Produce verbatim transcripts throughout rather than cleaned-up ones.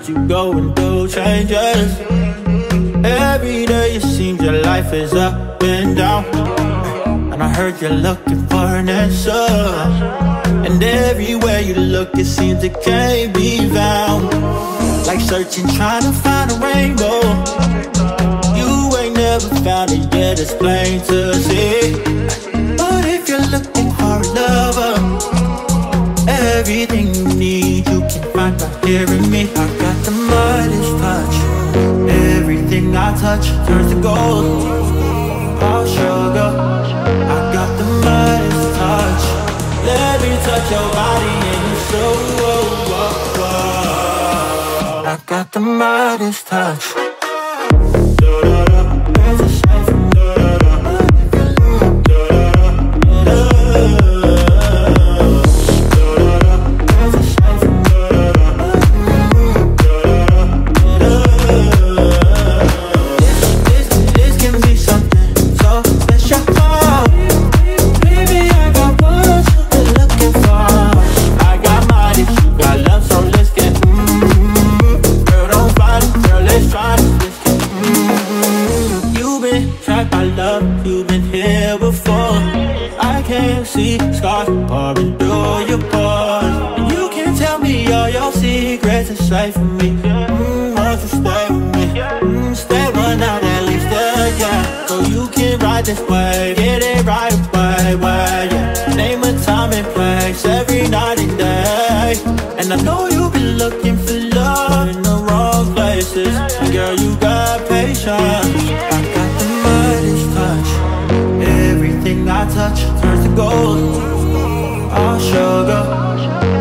heard you going through changes. Every day it seems your life is up and down, and I heard you're looking for an answer, and everywhere you look it seems it can't be found. Like searching, trying to find a rainbow. You ain't never found it yet, it's plain to see. But if you're looking for a lover, everything you need you can find right here in me. I got the mightiest touch. Everything I touch turns to gold. Oh sugar, I got the mightiest touch. Let me touch your body and your soul. Oh, oh, oh. I got the mightiest touch. Stay for me, mm, won't you stay with me? Mm, stay one night at least, uh, yeah. So you can ride this wave, get it right away, way, yeah. Name a time and place, every night and day. And I know you've been looking for love in the wrong places. Girl, you got patience. I got the mightiest touch. Everything I touch turns to gold. Oh sugar,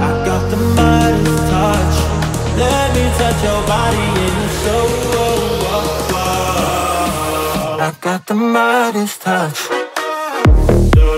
I got the mightiest touch. Let me touch your body and your soul. Oh, oh, oh. I got the mightiest touch.